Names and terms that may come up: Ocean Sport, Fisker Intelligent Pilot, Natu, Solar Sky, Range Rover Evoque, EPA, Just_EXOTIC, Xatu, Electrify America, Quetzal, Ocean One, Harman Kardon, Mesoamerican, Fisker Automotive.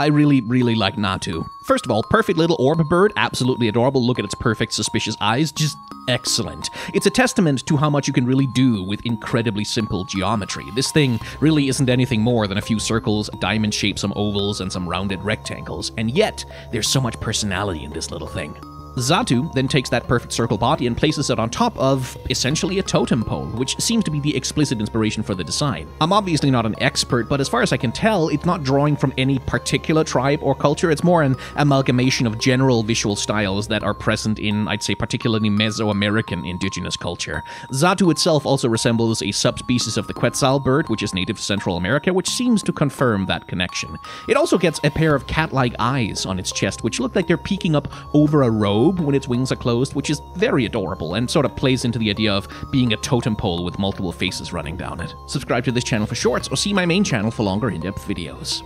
I really, really like Natu. First of all, perfect little orb bird, absolutely adorable. Look at its perfect, suspicious eyes, just excellent. It's a testament to how much you can really do with incredibly simple geometry. This thing really isn't anything more than a few circles, a diamond shape, some ovals, and some rounded rectangles. And yet, there's so much personality in this little thing. Zatu then takes that perfect circle body and places it on top of, essentially, a totem pole, which seems to be the explicit inspiration for the design. I'm obviously not an expert, but as far as I can tell, it's not drawing from any particular tribe or culture. It's more an amalgamation of general visual styles that are present in, I'd say, particularly Mesoamerican indigenous culture. Zatu itself also resembles a subspecies of the Quetzal bird, which is native to Central America, which seems to confirm that connection. It also gets a pair of cat-like eyes on its chest, which look like they're peeking up over a robe when its wings are closed, which is very adorable and sort of plays into the idea of being a totem pole with multiple faces running down it. Subscribe to this channel for shorts or see my main channel for longer in-depth videos.